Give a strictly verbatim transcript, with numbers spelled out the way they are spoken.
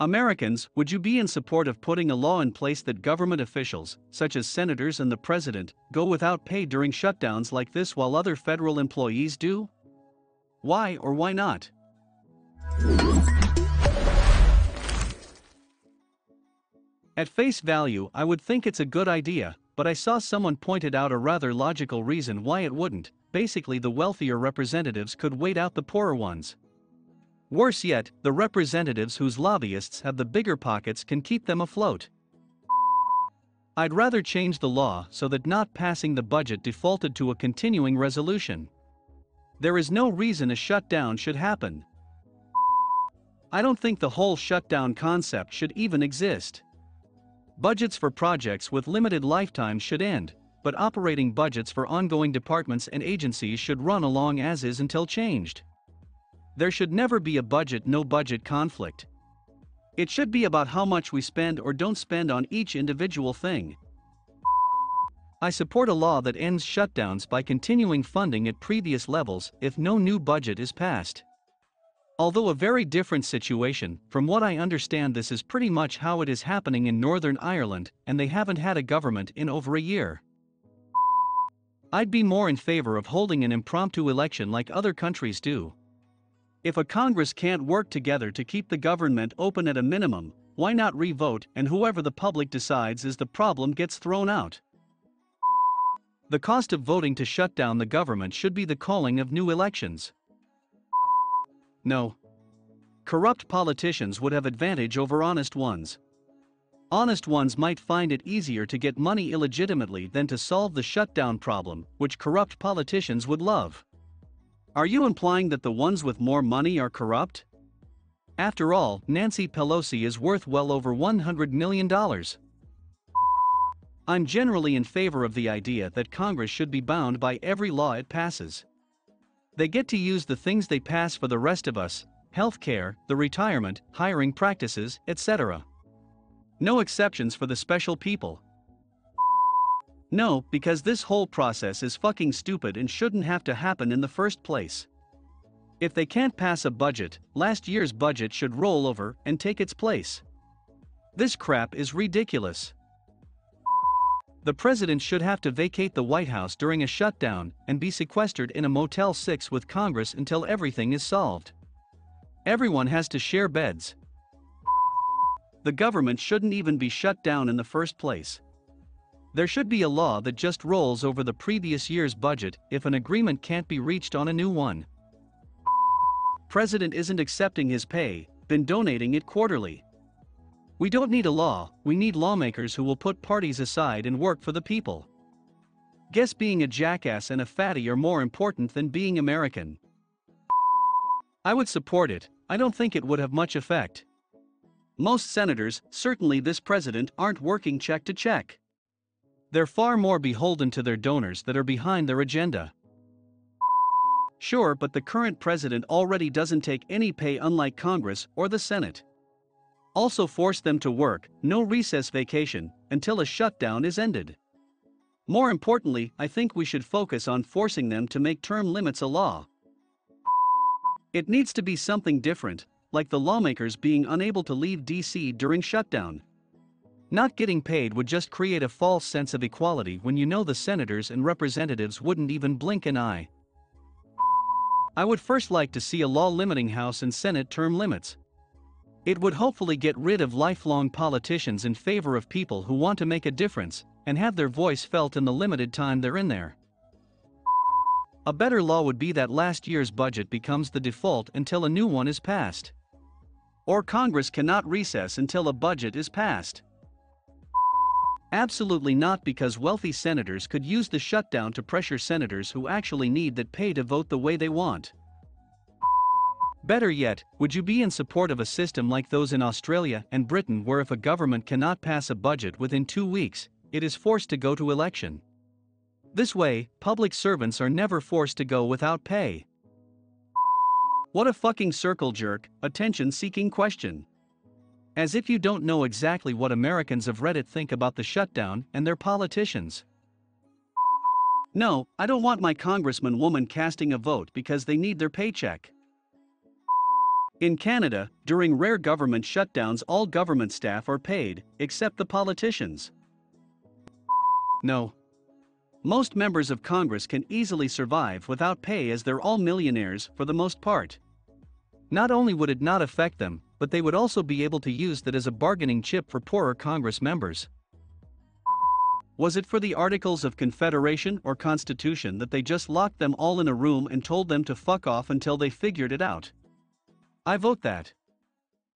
Americans, would you be in support of putting a law in place that government officials, such as senators and the president, go without pay during shutdowns like this while other federal employees do? Why or why not? At face value, I would think it's a good idea, but I saw someone pointed out a rather logical reason why it wouldn't. Basically, the wealthier representatives could wait out the poorer ones. Worse yet, the representatives whose lobbyists have the bigger pockets can keep them afloat. I'd rather change the law so that not passing the budget defaulted to a continuing resolution. There is no reason a shutdown should happen. I don't think the whole shutdown concept should even exist. Budgets for projects with limited lifetimes should end, but operating budgets for ongoing departments and agencies should run along as is until changed. There should never be a budget-no budget conflict. It should be about how much we spend or don't spend on each individual thing. I support a law that ends shutdowns by continuing funding at previous levels if no new budget is passed. Although a very different situation, from what I understand, this is pretty much how it is happening in Northern Ireland, and they haven't had a government in over a year. I'd be more in favor of holding an impromptu election like other countries do. If a Congress can't work together to keep the government open at a minimum, why not re-vote, and whoever the public decides is the problem gets thrown out. The cost of voting to shut down the government should be the calling of new elections. No. Corrupt politicians would have advantage over honest ones. Honest ones might find it easier to get money illegitimately than to solve the shutdown problem, which corrupt politicians would love. Are you implying that the ones with more money are corrupt? After all, Nancy Pelosi is worth well over one hundred million dollars. I'm generally in favor of the idea that Congress should be bound by every law it passes. They get to use the things they pass for the rest of us: healthcare, the retirement, hiring practices, et cetera. No exceptions for the special people. No, because this whole process is fucking stupid and shouldn't have to happen in the first place. If they can't pass a budget, last year's budget should roll over and take its place. This crap is ridiculous. The president should have to vacate the White House during a shutdown and be sequestered in a Motel six with Congress until everything is solved. Everyone has to share beds. The government shouldn't even be shut down in the first place. There should be a law that just rolls over the previous year's budget if an agreement can't be reached on a new one. President isn't accepting his pay, been donating it quarterly. We don't need a law, we need lawmakers who will put parties aside and work for the people. Guess being a jackass and a fatty are more important than being American. I would support it. I don't think it would have much effect. Most senators, certainly this president, aren't working check to check. They're far more beholden to their donors that are behind their agenda. Sure, but the current president already doesn't take any pay, unlike Congress or the Senate. Also force them to work, no recess vacation, until a shutdown is ended. More importantly, I think we should focus on forcing them to make term limits a law. It needs to be something different, like the lawmakers being unable to leave D C during shutdown. Not getting paid would just create a false sense of equality when you know the senators and representatives wouldn't even blink an eye. I would first like to see a law limiting House and Senate term limits. It would hopefully get rid of lifelong politicians in favor of people who want to make a difference and have their voice felt in the limited time they're in there. A better law would be that last year's budget becomes the default until a new one is passed. Or Congress cannot recess until a budget is passed. Absolutely not, because wealthy senators could use the shutdown to pressure senators who actually need that pay to vote the way they want. Better yet, would you be in support of a system like those in Australia and Britain, where if a government cannot pass a budget within two weeks, it is forced to go to election? This way, public servants are never forced to go without pay. What a fucking circle jerk, attention-seeking question. As if you don't know exactly what Americans of Reddit think about the shutdown and their politicians. No, I don't want my congressman woman casting a vote because they need their paycheck. In Canada, during rare government shutdowns, all government staff are paid, except the politicians. No. Most members of Congress can easily survive without pay as they're all millionaires for the most part. Not only would it not affect them, but they would also be able to use that as a bargaining chip for poorer Congress members. Was it for the Articles of Confederation or Constitution that they just locked them all in a room and told them to fuck off until they figured it out? I vote that.